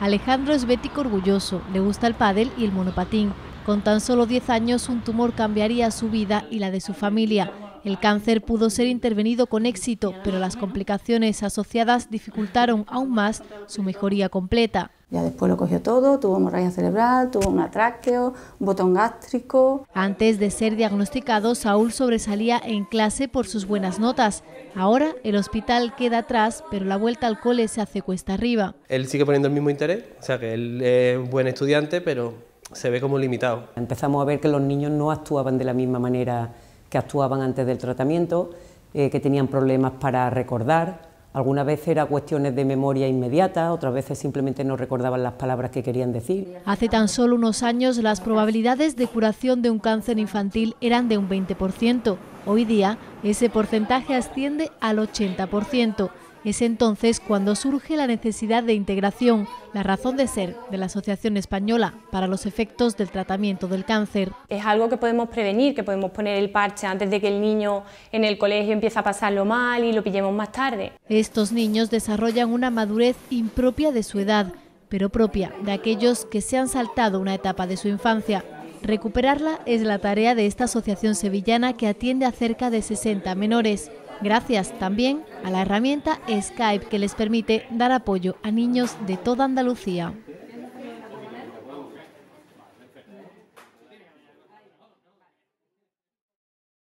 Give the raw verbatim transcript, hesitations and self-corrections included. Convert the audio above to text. Alejandro es bético orgulloso, le gusta el pádel y el monopatín. Con tan solo diez años, un tumor cambiaría su vida y la de su familia. El cáncer pudo ser intervenido con éxito, pero las complicaciones asociadas dificultaron aún más su mejoría completa. Ya después lo cogió todo, tuvo hemorragia cerebral, tuvo un atracteo, un botón gástrico. Antes de ser diagnosticado, Saúl sobresalía en clase por sus buenas notas. Ahora el hospital queda atrás, pero la vuelta al cole se hace cuesta arriba. Él sigue poniendo el mismo interés, o sea que él es un buen estudiante, pero se ve como limitado. Empezamos a ver que los niños no actuaban de la misma manera que actuaban antes del tratamiento, eh, que tenían problemas para recordar. Algunas veces eran cuestiones de memoria inmediata, otras veces simplemente no recordaban las palabras que querían decir. Hace tan solo unos años las probabilidades de curación de un cáncer infantil eran de un veinte por ciento. Hoy día ese porcentaje asciende al ochenta por ciento. Es entonces cuando surge la necesidad de integración, la razón de ser de la Asociación Española para los Efectos del Tratamiento del Cáncer. Es algo que podemos prevenir, que podemos poner el parche antes de que el niño en el colegio empiece a pasarlo mal y lo pillemos más tarde. Estos niños desarrollan una madurez impropia de su edad, pero propia de aquellos que se han saltado una etapa de su infancia. Recuperarla es la tarea de esta asociación sevillana que atiende a cerca de sesenta menores. Gracias también a la herramienta Skype que les permite dar apoyo a niños de toda Andalucía.